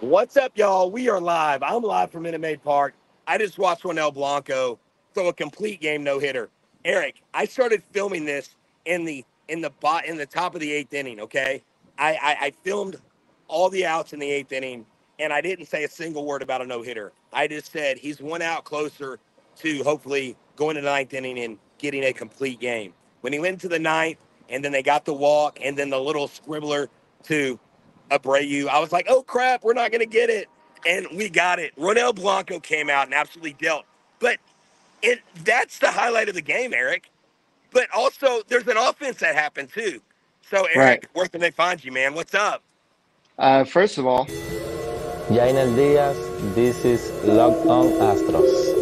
What's up, y'all? We are live. I'm live from Minute Maid Park. I just watched Ronel Blanco throw a complete game no-hitter. Eric, I started filming this in the top of the eighth inning, okay? I filmed all the outs in the eighth inning, and I didn't say a single word about a no-hitter. I just said he's one out closer to hopefully going to the ninth inning and getting a complete game. When he went to the ninth, and then they got the walk, and then the little scribbler to Abreu, I was like, oh, crap, we're not going to get it. And we got it. Ronel Blanco came out and absolutely dealt. But that's the highlight of the game, Eric. But also, there's an offense that happened, too. So, Eric, Where can they find you, man? What's up? First of all, Yainer Díaz, this is Locked On Astros.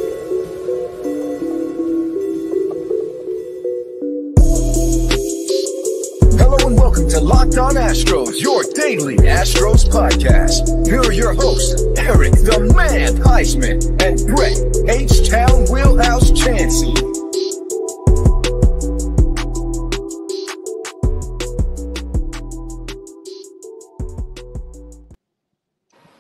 Welcome to Locked On Astros, your daily Astros podcast. Here are your hosts, Eric the Man Heisman and Brett H-Town Wheelhouse Chancey.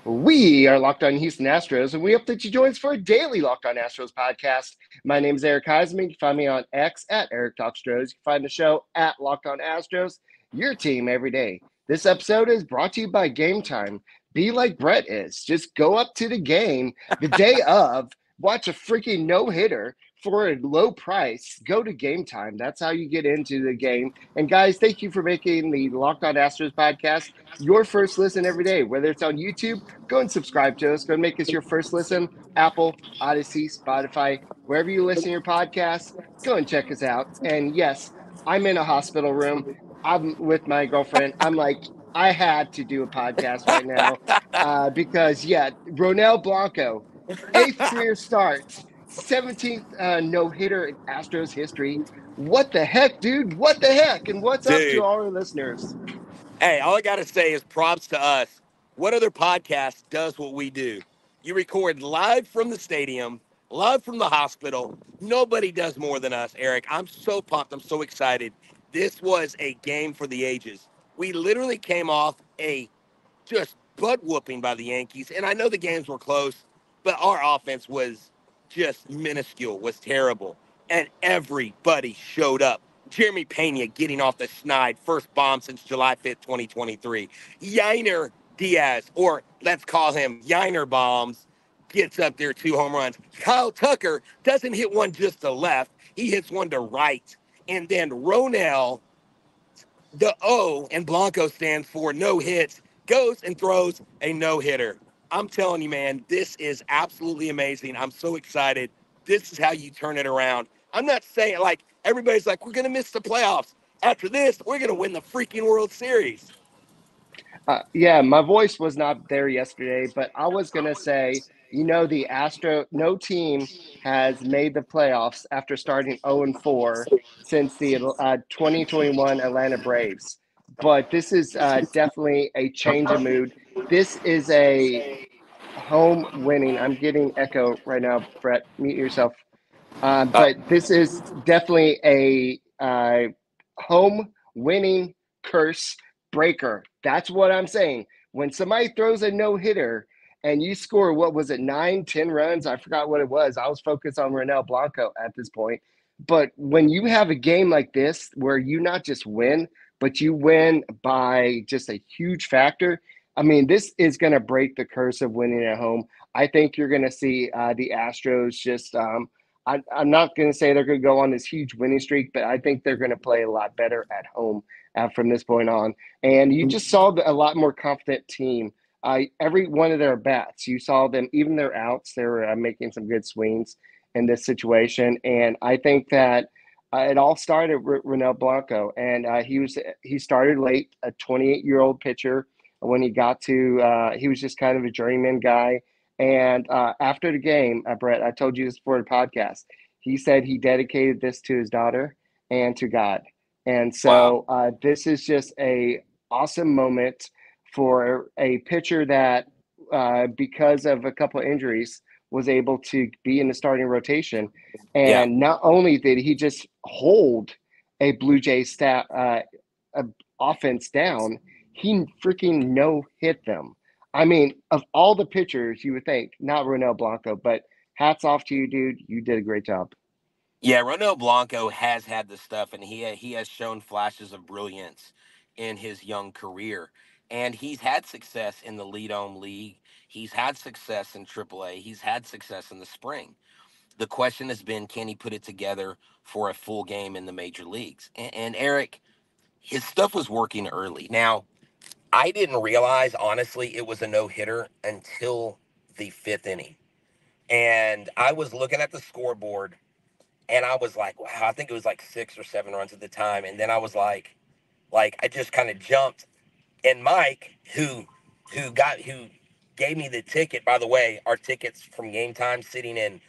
We are Locked On Houston Astros, and we hope that you join us for a daily Locked On Astros podcast. My name is Eric Heisman. You can find me on X at EricTalkStros. You can find the show at Locked On Astros. Your team every day. This episode is brought to you by Game Time. Be like Brett is. Just go up to the game the day of, watch a freaking no-hitter for a low price. Go to Game Time. That's how you get into the game. And guys, thank you for making the Locked On Astros podcast your first listen every day. Whether it's on YouTube, go and subscribe to us. Go and make us your first listen. Apple, Odyssey, Spotify, wherever you listen to your podcasts, go and check us out. And yes, I'm in a hospital room. I'm with my girlfriend. I'm like, I had to do a podcast right now because, yeah, Ronel Blanco, 8th career start, 17th no-hitter in Astros history. What the heck, dude? What the heck? And what's up to all our listeners? Hey, all I got to say is props to us. What other podcast does what we do? You record live from the stadium, live from the hospital. Nobody does more than us, Eric. I'm so pumped. I'm so excited. This was a game for the ages. We literally came off a just butt-whooping by the Yankees, and I know the games were close, but our offense was just minuscule, was terrible, and everybody showed up. Jeremy Peña getting off the snide, first bomb since July 5th, 2023. Yainer Díaz, or let's call him Yainer Bombs, gets up there 2 home runs. Kyle Tucker doesn't hit one just to left. He hits one to right. And then Ronel, the O and Blanco stands for no hits, goes and throws a no-hitter. I'm telling you, man, this is absolutely amazing. I'm so excited. This is how you turn it around. I'm not saying, like, everybody's like, we're going to miss the playoffs. After this, we're going to win the freaking World Series. Yeah, my voice was not there yesterday, but I was going to say, you know, no team has made the playoffs after starting 0-4 since the 2021 Atlanta Braves. But this is definitely a change of mood. This is a home winning. I'm getting echo right now, Brett. Mute yourself. But this is definitely a home winning curse breaker. That's what I'm saying. When somebody throws a no-hitter, and you score, what was it, 9, 10 runs? I forgot what it was. I was focused on Ronel Blanco at this point. But when you have a game like this where you not just win, but you win by just a huge factor, I mean, this is going to break the curse of winning at home. I think you're going to see the Astros just I'm not going to say they're going to go on this huge winning streak, but I think they're going to play a lot better at home from this point on. And you just saw a lot more confident team. Every one of their bats, you saw them, even their outs, they were making some good swings in this situation. And I think that it all started with Ronel Blanco. And he started late, a 28-year-old pitcher. When he got to, he was just kind of a journeyman guy. And after the game, Brett, I told you this before the podcast, he said he dedicated this to his daughter and to God. And so this is just a awesome moment for a pitcher that, because of a couple of injuries, was able to be in the starting rotation. And Not only did he just hold a Blue Jays offense down, he freaking no-hit them. I mean, of all the pitchers, you would think not Ronel Blanco, but hats off to you, dude. You did a great job. Yeah, Ronel Blanco has had this stuff, and he has shown flashes of brilliance in his young career. And he's had success in the Lead-Ohm League. He's had success in AAA. He's had success in the spring. The question has been, can he put it together for a full game in the major leagues? And Eric, his stuff was working early. Now, I didn't realize, honestly, it was a no-hitter until the fifth inning. And I was looking at the scoreboard, and I was like, wow, I think it was like 6 or 7 runs at the time. And then I was like I just kind of jumped. And Mike, who gave me the ticket, by the way, our tickets from Game Time sitting in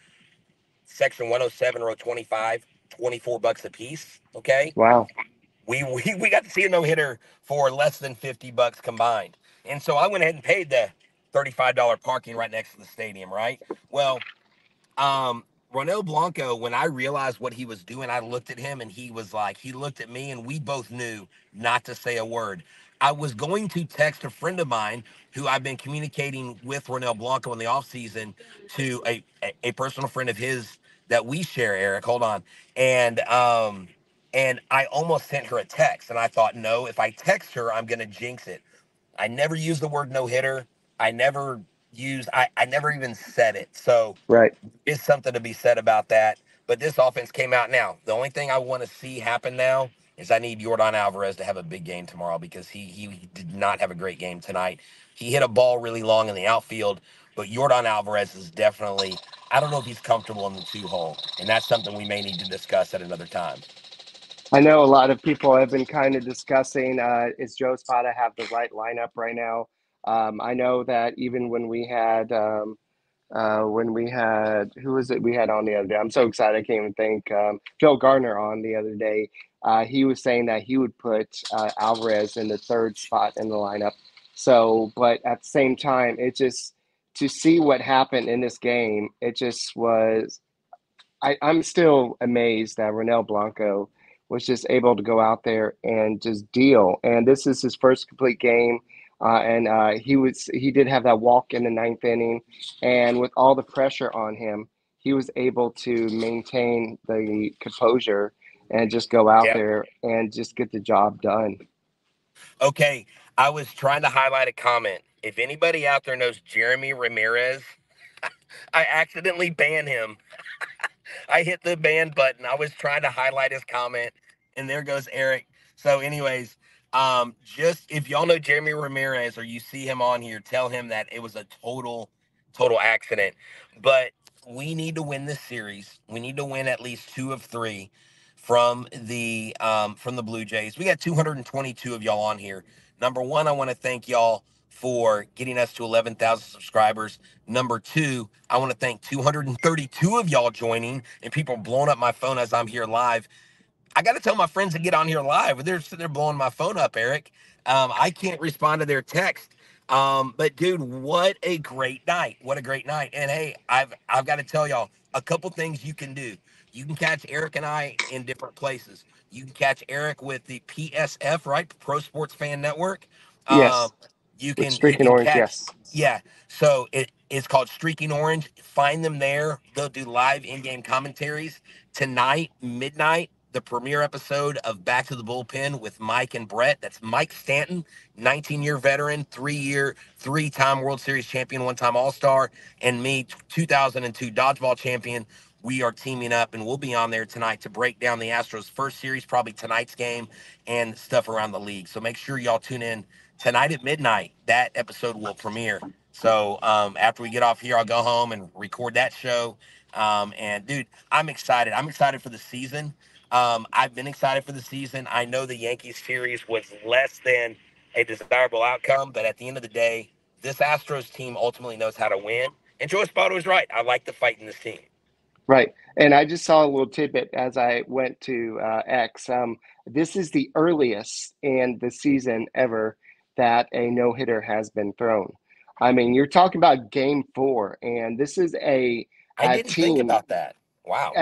section 107, row 25, $24 a piece, okay? Wow. We got to see a no-hitter for less than $50 combined. And so I went ahead and paid the $35 parking right next to the stadium, right? Well, Ronel Blanco, when I realized what he was doing, I looked at him, and he was like, he looked at me, and we both knew not to say a word. I was going to text a friend of mine who I've been communicating with Ronel Blanco in the offseason to a personal friend of his that we share, Eric. Hold on. And I almost sent her a text, and I thought, no, if I text her, I'm going to jinx it. I never used the word no-hitter. I never even said it. So right, it's something to be said about that. But this offense came out now. The only thing I want to see happen now is I need Yordan Alvarez to have a big game tomorrow, because he did not have a great game tonight. He hit a ball really long in the outfield, but Yordan Alvarez is definitely, I don't know if he's comfortable in the 2-hole, and that's something we may need to discuss at another time. I know a lot of people have been kind of discussing, is Joe Espada have the right lineup right now? I know that even when we had, who was it we had on the other day? I'm so excited. I can't even think. Phil Gardner on the other day. He was saying that he would put Alvarez in the 3rd spot in the lineup. So, but at the same time, it just, to see what happened in this game, it just was, I'm still amazed that Ronel Blanco was just able to go out there and just deal. And this is his first complete game. He did have that walk in the 9th inning, and with all the pressure on him, he was able to maintain the composure and just go out there and just get the job done. Okay, I was trying to highlight a comment. If anybody out there knows Jeremy Ramirez, I accidentally banned him. I hit the ban button. I was trying to highlight his comment, and there goes Eric. So anyways, just if y'all know Jeremy Ramirez or you see him on here, tell him that it was a total accident. But we need to win this series. We need to win at least 2 of 3 from the Blue Jays. We got 222 of y'all on here. Number one, I want to thank y'all for getting us to 11,000 subscribers. Number two, I want to thank 232 of y'all joining, and people blowing up my phone as I'm here live. I got to tell my friends to get on here live. They're blowing my phone up, Eric. I can't respond to their text. But dude, what a great night. What a great night. And hey, I've got to tell y'all a couple things you can do. You can catch Eric and I in different places. You can catch Eric with the PSF, right? Pro Sports Fan Network. Yes. Streaking Orange, yes. Yeah. So it's called Streaking Orange. Find them there. They'll do live in-game commentaries. Tonight, midnight, the premiere episode of Back to the Bullpen with Mike and Brett. That's Mike Stanton, 19-year veteran, 3-time World Series champion, 1-time All-Star, and me, 2002 dodgeball champion. We are teaming up, and we'll be on there tonight to break down the Astros' first series, probably tonight's game, and stuff around the league. So make sure y'all tune in tonight at midnight. That episode will premiere. So after we get off here, I'll go home and record that show. And, dude, I'm excited. I'm excited for the season. I've been excited for the season. I know the Yankees series was less than a desirable outcome, but at the end of the day, this Astros team ultimately knows how to win. And Joe Espada was right. I like the fight in this team. Right. And I just saw a little tidbit as I went to X. This is the earliest in the season ever that a no-hitter has been thrown. I mean, you're talking about game 4, and this is I didn't think about that. Wow.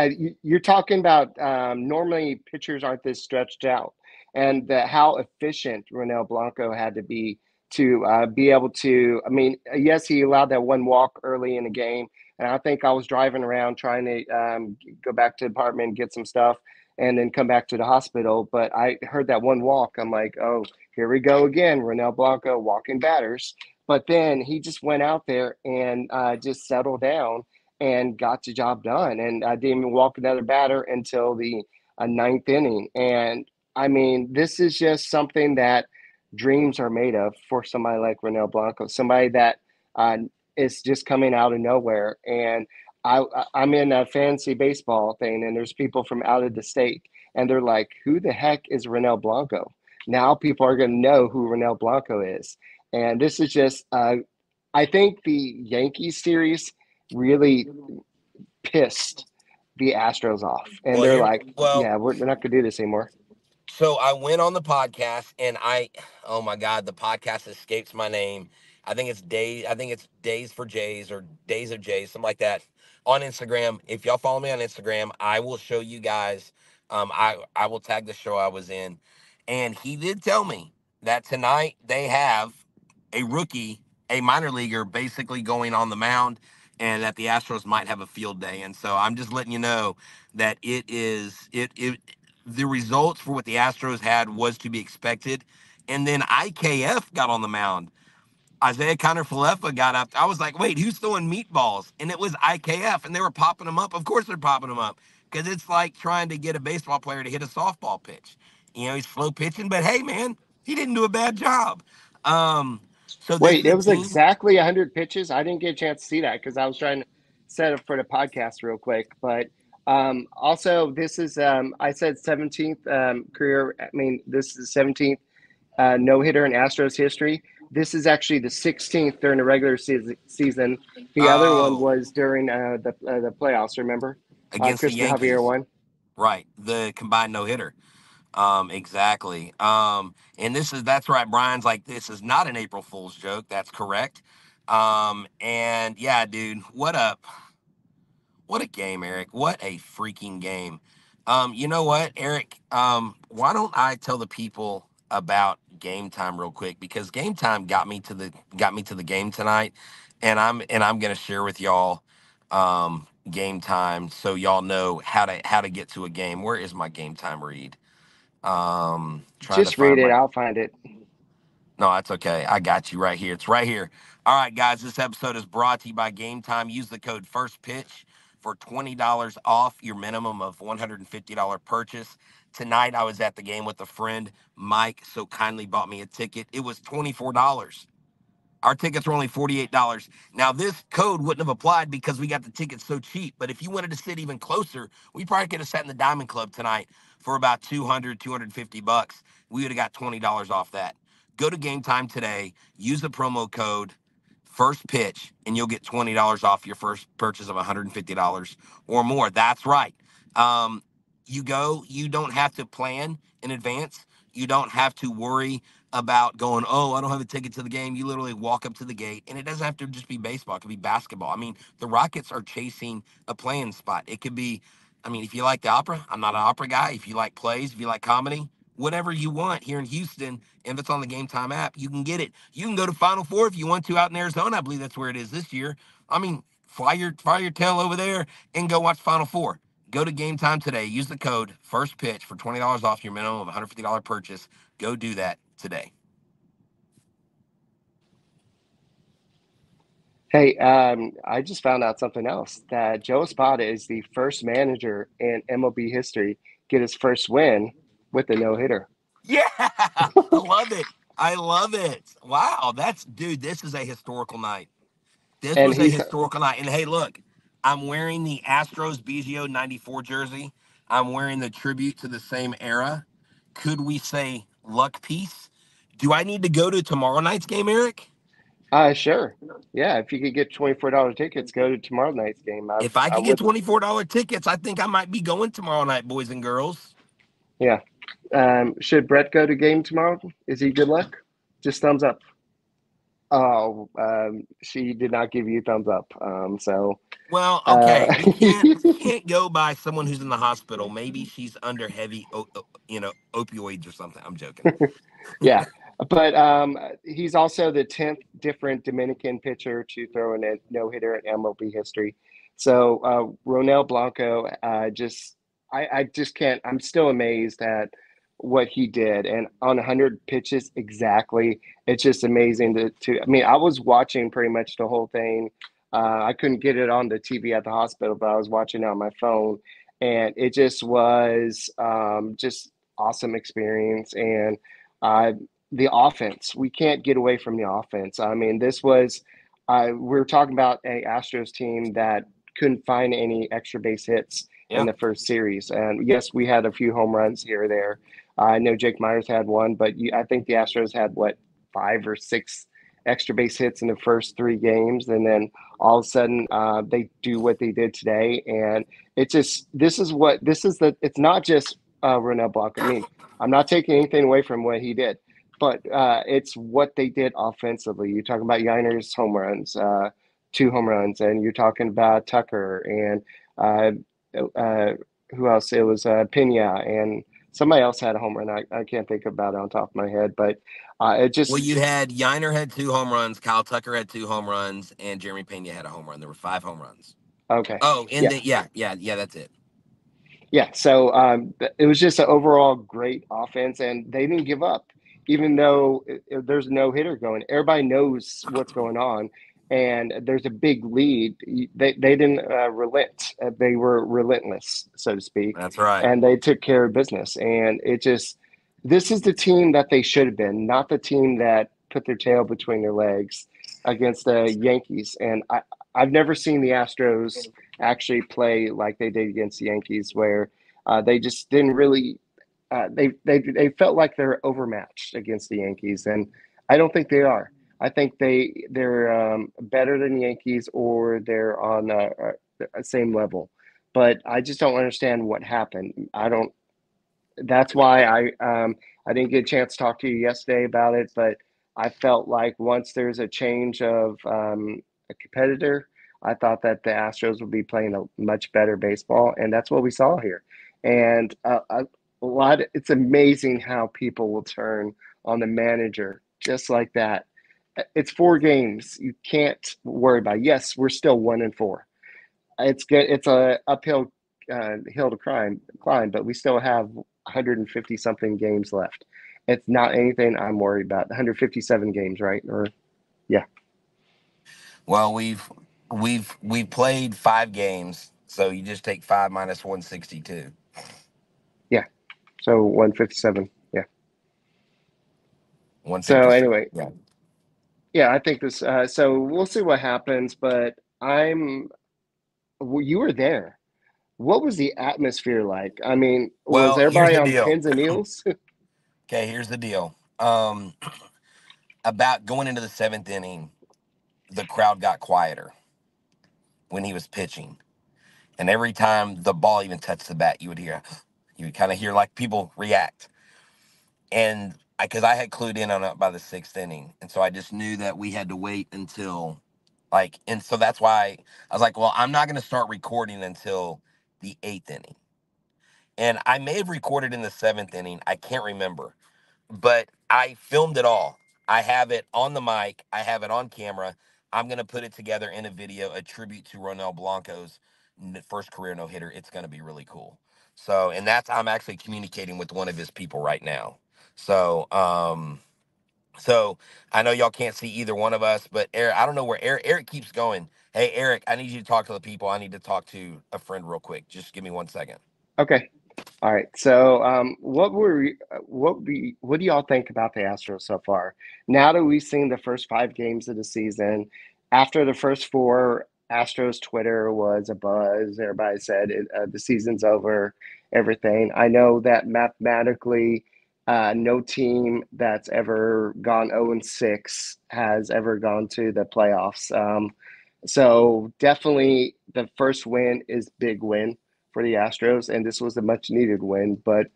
You're talking about normally pitchers aren't this stretched out, and how efficient Ronel Blanco had to be to be able to, I mean, yes, he allowed that one walk early in the game. And I think I was driving around trying to go back to the apartment and get some stuff and then come back to the hospital. But I heard that one walk. I'm like, oh, here we go again. Ronel Blanco walking batters. But then he just went out there and just settled down and got the job done. And I didn't even walk another batter until the ninth inning. And, I mean, this is just something that dreams are made of for somebody like Ronel Blanco, somebody that is just coming out of nowhere. And I'm in a fantasy baseball thing, and there's people from out of the state, and they're like, who the heck is Ronel Blanco? Now people are going to know who Ronel Blanco is. And this is just, I think the Yankees series really pissed the Astros off. And well, they're like, well, yeah, we're not going to do this anymore. So I went on the podcast and oh my God, the podcast escapes my name. I think it's Days for Jays or Days of Jays, something like that on Instagram. If y'all follow me on Instagram, I will show you guys. I will tag the show I was in. And he did tell me that tonight they have a rookie, a minor leaguer, basically going on the mound, and that the Astros might have a field day. And so I'm just letting you know that the results for what the Astros had was to be expected. And then IKF got on the mound. Isaiah Falefa got up. I was like, wait, who's throwing meatballs? And it was IKF, and they were popping them up. Of course they're popping them up, because it's like trying to get a baseball player to hit a softball pitch. You know, he's slow pitching, but hey, man, he didn't do a bad job. So wait, it was exactly 100 pitches. I didn't get a chance to see that because I was trying to set up for the podcast real quick. But also, this is I said 17th career. I mean, this is the 17th no hitter in Astros history. This is actually the 16th during the regular season. The other one was during the playoffs. Remember, against Cristian Javier one. Right, the combined no hitter. Exactly. And that's right. Brian's like, this is not an April Fool's joke. That's correct. And yeah, dude, what a game, Eric, what a freaking game. You know what, Eric, why don't I tell the people about Game Time real quick, because Game Time got me to the game tonight, and I'm going to share with y'all, Game Time. So y'all know how to get to a game. Where is my Game Time read? Just read it. I'll find it. No, that's okay. I got you right here. It's right here. All right, guys, this episode is brought to you by Game Time. Use the code FIRSTPITCH for $20 off your minimum of $150 purchase. Tonight, I was at the game with a friend, Mike, so kindly bought me a ticket. It was $24. Our tickets were only $48. Now, this code wouldn't have applied because we got the tickets so cheap. But if you wanted to sit even closer, we probably could have sat in the Diamond Club tonight for about $200, $250. We would have got $20 off that. Go to Game Time today. Use the promo code FIRSTPITCH, and you'll get $20 off your first purchase of $150 or more. That's right. You go. You don't have to plan in advance. You don't have to worry about going, oh, I don't have a ticket to the game. You literally walk up to the gate, and it doesn't have to just be baseball. It could be basketball. I mean, the Rockets are chasing a play-in spot. It could be, I mean, if you like the opera, I'm not an opera guy. If you like plays, if you like comedy, whatever you want here in Houston, if it's on the Game Time app, you can get it. You can go to Final Four if you want to out in Arizona. I believe that's where it is this year. I mean, fly your tail over there and go watch Final Four. Go to Game Time today. Use the code FIRSTPITCH for $20 off your minimum of $150 purchase. Go do that today. Hey, I just found out something else, that Joe Espada is the first manager in MLB history get his first win with a no-hitter. Yeah, I love it. I love it. Wow, this is a historical night. And hey, look, I'm wearing the Astros BGO 94 jersey. I'm wearing the tribute to the same era. Could we say luck piece? Do I need to go to tomorrow night's game, Eric? Sure. Yeah, if you could get $24 tickets, go to tomorrow night's game. If I could get $24 tickets, I think I might be going tomorrow night, boys and girls. Yeah. Should Brett go to game tomorrow? Is he good luck? Just thumbs up. Oh, she did not give you a thumbs up. Well, okay. You can't go by someone who's in the hospital. Maybe she's under heavy, opioids or something. I'm joking. Yeah. But he's also the 10th different Dominican pitcher to throw in a no-hitter in MLB history. So Ronel Blanco, I just can't. I'm still amazed at what he did. And on 100 pitches exactly, it's just amazing to I mean, I was watching pretty much the whole thing. I couldn't get it on the TV at the hospital, but I was watching it on my phone. And it just was just awesome experience. And the offense, we can't get away from the offense. I mean, this was we were talking about an Astros team that couldn't find any extra base hits in the first series. And, yes, we had a few home runs here or there. I know Jake Meyers had one, but I think the Astros had, 5 or 6 extra base hits in the first 3 games. And then all of a sudden they do what they did today. And it's just – it's not just Ronel Blanco. I mean, I'm not taking anything away from what he did, but it's what they did offensively. You're talking about Yainer's home runs, 2 home runs, and you're talking about Tucker and who else? It was Peña, and somebody else had a home run. I can't think about it on top of my head, but it just. Well, you had Yainer had 2 home runs, Kyle Tucker had 2 home runs, and Jeremy Peña had a home run. There were 5 home runs. Okay. Oh, and that's it. Yeah, so it was just an overall great offense, and they didn't give up, even though there's no hitter going. Everybody knows what's going on, and there's a big lead. They didn't relent. They were relentless, so to speak. That's right. And they took care of business. And this is the team that they should have been, not the team that put their tail between their legs against the Yankees. And I've never seen the Astros actually play like they did against the Yankees, where they just didn't really they felt like they're overmatched against the Yankees. And I don't think they are. I think they're better than the Yankees, or they're on the same level. But I just don't understand what happened. That's why I didn't get a chance to talk to you yesterday about it, but I felt like once there's a change of a competitor, I thought that the Astros would be playing a much better baseball, and that's what we saw here. And it's amazing how people will turn on the manager just like that. It's 4 games. You can't worry about it. Yes, we're still 1-4. It's good. It's a uphill hill to climb, but we still have 150 something games left. It's not anything I'm worried about. 157 games, right? Or, yeah. Well, we played 5 games, so you just take 5 minus 162. Yeah. So 157. Yeah. 157. So anyway. Yeah. Yeah, I think this so we'll see what happens, but you were there. What was the atmosphere like? I mean, was everybody on pins and needles? Okay, here's the deal. About going into the 7th inning, the crowd got quieter when he was pitching. And every time the ball even touched the bat, you would kind of hear like people react. And because I had clued in on it by the 6th inning. And so I just knew that we had to wait until and so that's why I was like, well, I'm not going to start recording until the 8th inning. And I may have recorded in the 7th inning. I can't remember, but I filmed it all. I have it on the mic. I have it on camera. I'm going to put it together in a video, a tribute to Ronel Blanco's first career no-hitter. It's going to be really cool. So, and I'm actually communicating with one of his people right now. So, so I know y'all can't see either one of us, but Eric, I don't know where Eric keeps going. Hey, Eric, I need you to talk to the people. I need to talk to a friend real quick. Just give me 1 second. Okay. All right. So, what do y'all think about the Astros so far? Now that we've seen the first 5 games of the season, after the first 4, Astros Twitter was abuzz. Everybody said the season's over, everything. I know that mathematically, no team that's ever gone 0-6 has ever gone to the playoffs. So definitely the first win is big win for the Astros, and this was a much-needed win. But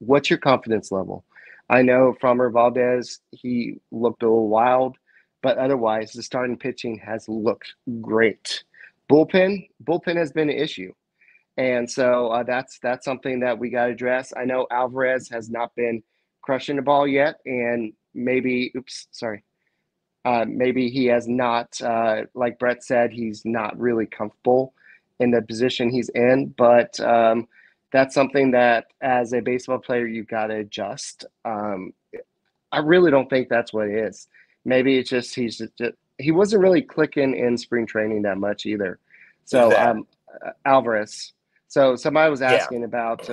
what's your confidence level? I know Framber Valdez, he looked a little wild, but otherwise the starting pitching has looked great. Bullpen has been an issue. And so that's something that we got to address. I know Alvarez has not been crushing the ball yet, and maybe, maybe he has not, like Brett said, he's not really comfortable in the position he's in, but that's something that as a baseball player, you've got to adjust. I really don't think that's what it is. Maybe it's just, he wasn't really clicking in spring training that much either. So Alvarez. So somebody was asking about,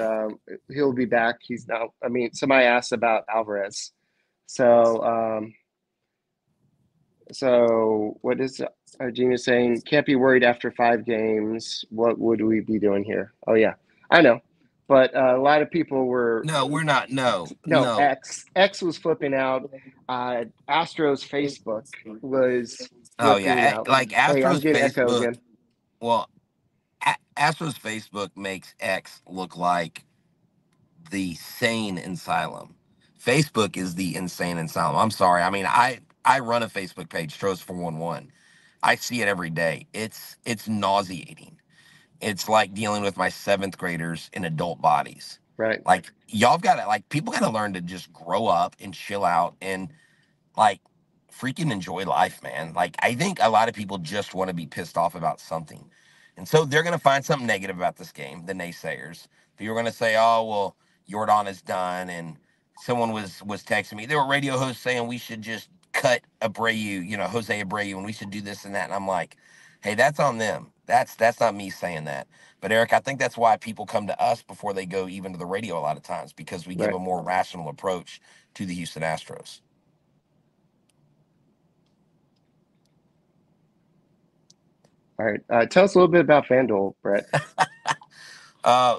he'll be back. He's not, I mean, somebody asked about Alvarez. So, what is Gina saying? Can't be worried after 5 games. What would we be doing here? Oh yeah, I know. But a lot of people were. No, we're not. No. X was flipping out. Astros Facebook was. Oh yeah, out. Like Astros Facebook. Again. Well, Astros Facebook makes X look like the sane asylum. Facebook is the insane asylum. I'm sorry. I mean, I run a Facebook page, Stros 411. I see it every day. It's nauseating. It's like dealing with my 7th graders in adult bodies. Right. Like, y'all got to, like, people got to learn to just grow up and chill out and, like, freaking enjoy life, man. Like, I think a lot of people just want to be pissed off about something. And so they're going to find something negative about this game, the naysayers. People are going to say, oh, well, Yordan is done. And someone was texting me. There were radio hosts saying we should just cut Abreu, you know, Jose Abreu, and we should do this and that. And I'm like, hey, that's on them. That's not me saying that. But, Eric, I think that's why people come to us before they go even to the radio a lot of times, because we give a more rational approach to the Houston Astros. All right. Tell us a little bit about FanDuel, Brett.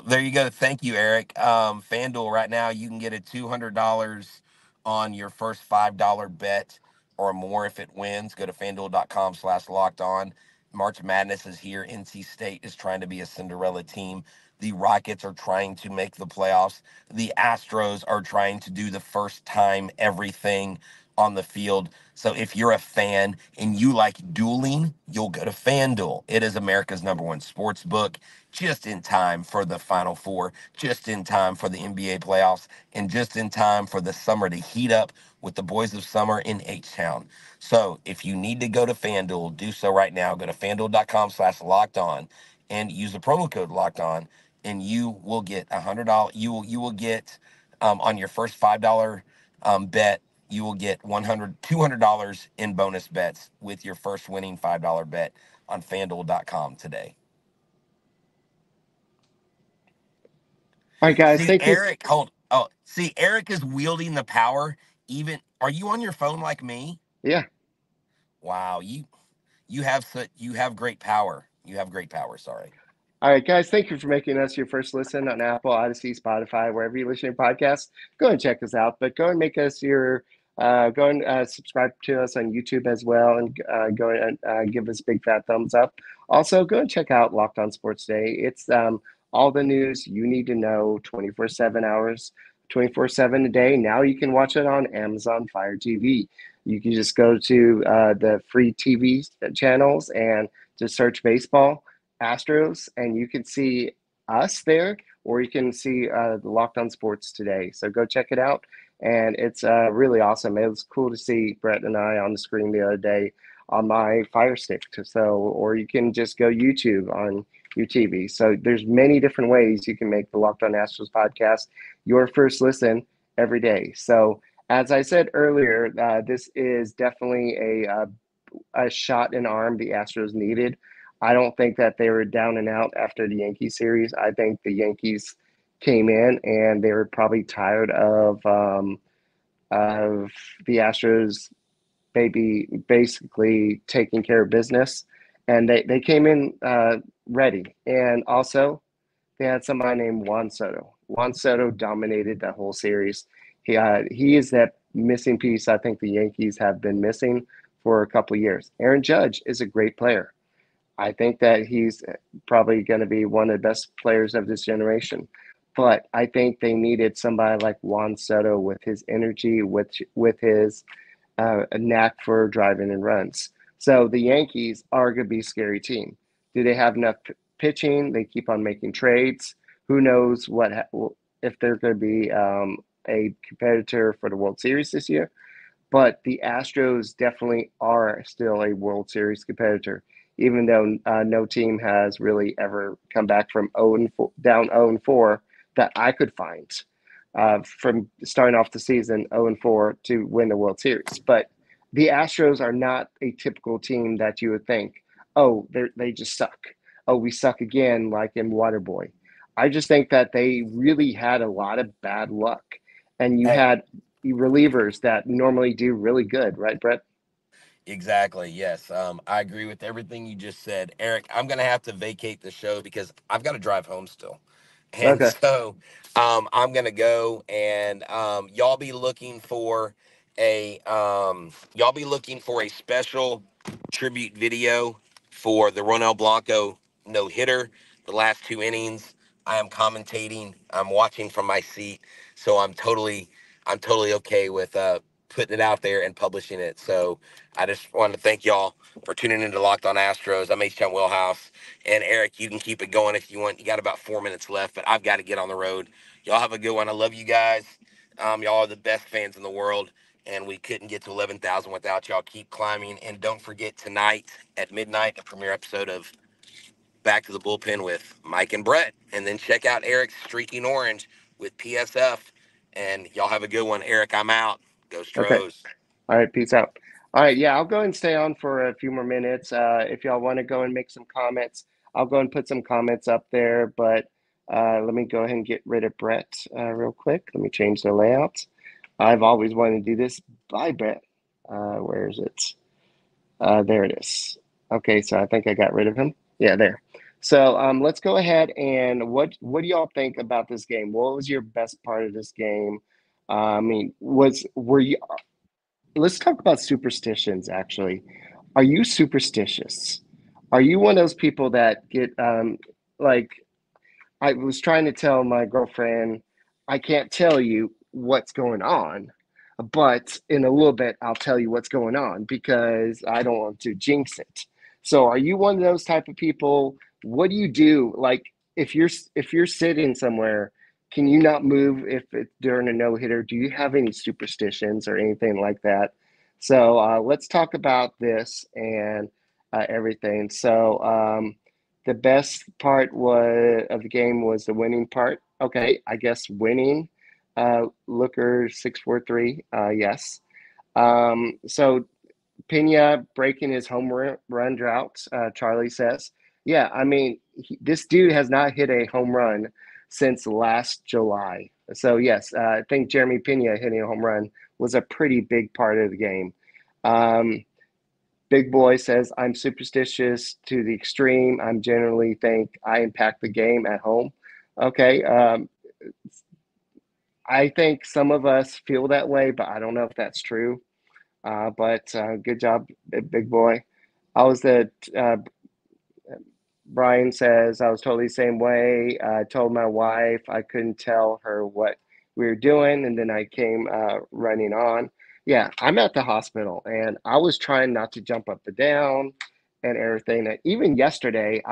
There you go. Thank you, Eric. FanDuel, right now, you can get a $200 on your first $5 bet or more if it wins. Go to FanDuel.com/lockedon. March Madness is here. NC State is trying to be a Cinderella team. The Rockets are trying to make the playoffs. The Astros are trying to do the first time everything on the field. So if you're a fan and you like dueling, you'll go to FanDuel. It is America's #1 sports book, just in time for the Final Four, just in time for the NBA playoffs, and just in time for the summer to heat up with the boys of summer in H-Town. So if you need to go to FanDuel, do so right now. Go to FanDuel.com/lockedon and use the promo code LOCKEDON, and you will get $100. You will get on your first $5 bet, you will get $200 in bonus bets with your first winning $5 bet on FanDuel.com today. All right, guys. Thank you. Eric, hold. Oh, see, Eric is wielding the power. Even, are you on your phone like me? Yeah. Wow, you have great power. You have great power. Sorry. All right, guys, thank you for making us your first listen on Apple, Odyssey, Spotify, wherever you listen to podcasts. Go and check us out, but go and make us your. Go and subscribe to us on YouTube as well, and go and give us a big fat thumbs up. Also, go and check out Locked On Sports Day. It's all the news you need to know 24/7 a day. Now you can watch it on Amazon Fire TV. You can just go to the free TV channels and just search baseball, Astros, and you can see us there, or you can see the Locked On Sports Today. So go check it out. And it's really awesome. It was cool to see Brett and I on the screen the other day on my Fire Stick. So, or you can just go YouTube on your TV. So there's many different ways you can make the Locked On Astros podcast your first listen every day. So as I said earlier, this is definitely a shot in arm the Astros needed. I don't think that they were down and out after the Yankees series. I think the Yankees came in and they were probably tired of the Astros basically taking care of business, and they came in ready. And also they had somebody named Juan Soto. Juan Soto dominated that whole series. He is that missing piece I think the Yankees have been missing for a couple of years. Aaron Judge is a great player. I think that he's probably going to be one of the best players of this generation. But I think they needed somebody like Juan Soto with his energy, with his knack for driving in runs. So the Yankees are going to be a scary team. Do they have enough pitching? They keep on making trades. Who knows if they're going to be a competitor for the World Series this year, but the Astros definitely are still a World Series competitor, even though no team has really ever come back from down 0-4 that I could find from starting off the season 0-4 to win the World Series. But the Astros are not a typical team that you would think, oh, they just suck. Oh, we suck again, like in Waterboy. I just think that they really had a lot of bad luck. And you had relievers that normally do really good, right, Brett? Exactly, yes. I agree with everything you just said. Eric, I'm going to have to vacate the show because I've got to drive home still. And so I'm going to go, and y'all be looking for a special tribute video for the Ronel Blanco no-hitter, the last two innings. I am commentating. I'm watching from my seat, so I'm totally okay with putting it out there and publishing it. So I just want to thank y'all for tuning into Locked On Astros. I'm H-Town Wheelhouse, and Eric, you can keep it going if you want. You got about 4 minutes left, but I've got to get on the road. Y'all have a good one. I love you guys. Y'all are the best fans in the world, and we couldn't get to 11,000 without y'all. Keep climbing, and don't forget tonight at midnight, the premiere episode of Back to the Bullpen with Mike and Brett, and then check out Eric's Streaking Orange with PSF, and y'all have a good one. Eric, I'm out. Go Stros. Okay. All right, peace out. All right, yeah, I'll go and stay on for a few more minutes. If y'all want to go and make some comments, I'll go and put some comments up there, but let me go ahead and get rid of Brett real quick. Let me change the layout. I've always wanted to do this. Bye, Brett. Where is it? There it is. Okay, so I think I got rid of him. Yeah, there. So let's go ahead and what do y'all think about this game? What was your best part of this game? I mean, let's talk about superstitions, actually. Are you superstitious? Are you one of those people that get like, I was trying to tell my girlfriend, I can't tell you what's going on, but in a little bit, I'll tell you what's going on because I don't want to jinx it. So are you one of those type of people? What do you do? Like if you're sitting somewhere, can you not move if it's during a no-hitter? Do you have any superstitions or anything like that? So let's talk about this and everything. So the best part of the game was the winning part. Okay, I guess winning. Looker 643, yes. So Peña breaking his home run drought, Charlie says. Yeah, I mean, this dude has not hit a home run since last July. So, yes, I think Jeremy Peña hitting a home run was a pretty big part of the game. Big Boy says, I'm superstitious to the extreme. I generally think I impact the game at home. Okay. I think some of us feel that way, but I don't know if that's true. But good job, Big Boy. Brian says, I was totally the same way. I told my wife I couldn't tell her what we were doing, and then I came running on. Yeah, I'm at the hospital, and I was trying not to jump up and down and everything. And even yesterday,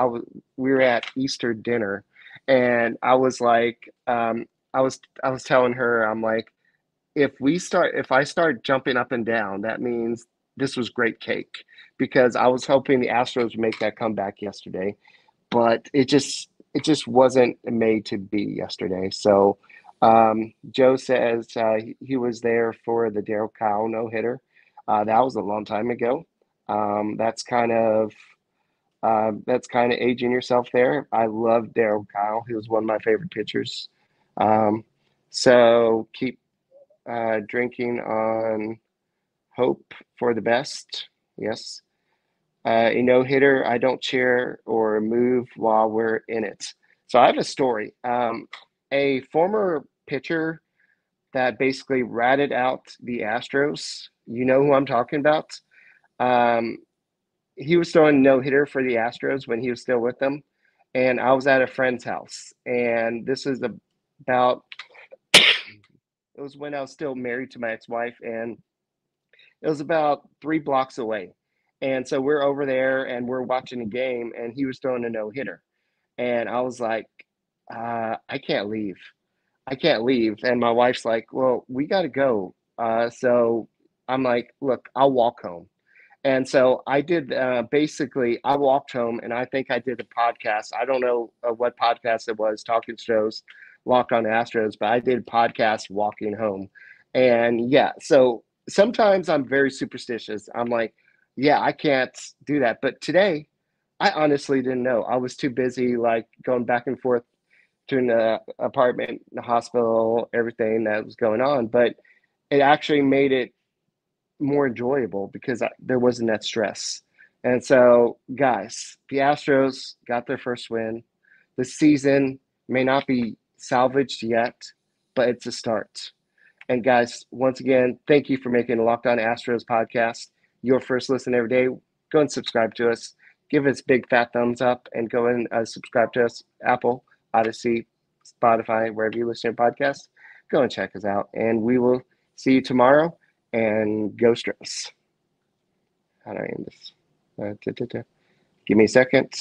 we were at Easter dinner, and I was like I was telling her, I'm like, if I start jumping up and down, that means this was great cake, because I was hoping the Astros would make that comeback yesterday, but it just wasn't made to be yesterday. So Joe says he was there for the Daryl Kyle no-hitter. That was a long time ago. That's kind of aging yourself there. I love Daryl Kyle. He was one of my favorite pitchers. So keep drinking on hope for the best. Yes. A no-hitter, I don't cheer or move while we're in it. So I have a story. A former pitcher that basically ratted out the Astros, you know who I'm talking about. He was throwing no-hitter for the Astros when he was still with them. And I was at a friend's house. And this is about it was when I was still married to my ex-wife, and it was about 3 blocks away. And so we're over there and we're watching a game, and he was throwing a no-hitter. And I was like, I can't leave. I can't leave. And my wife's like, well, we got to go. So I'm like, look, I'll walk home. And so I did, basically, I walked home, and I think I did a podcast. I don't know what podcast it was, Talking Astros, Locked On Astros, but I did a podcast walking home. And yeah, so sometimes I'm very superstitious. I'm like, yeah, I can't do that. But today, I honestly didn't know. I was too busy, like, going back and forth to an apartment, the hospital, everything that was going on. But it actually made it more enjoyable because there wasn't that stress. And so, guys, the Astros got their first win. The season may not be salvaged yet, but it's a start. And, guys, once again, thank you for making the Locked On Astros podcast your first listen every day. Go and subscribe to us. Give us big fat thumbs up and go and subscribe to us, Apple, Odyssey, Spotify, wherever you listen to podcasts. Go and check us out. And we will see you tomorrow. And go Stros. How do I end this? Give me a second.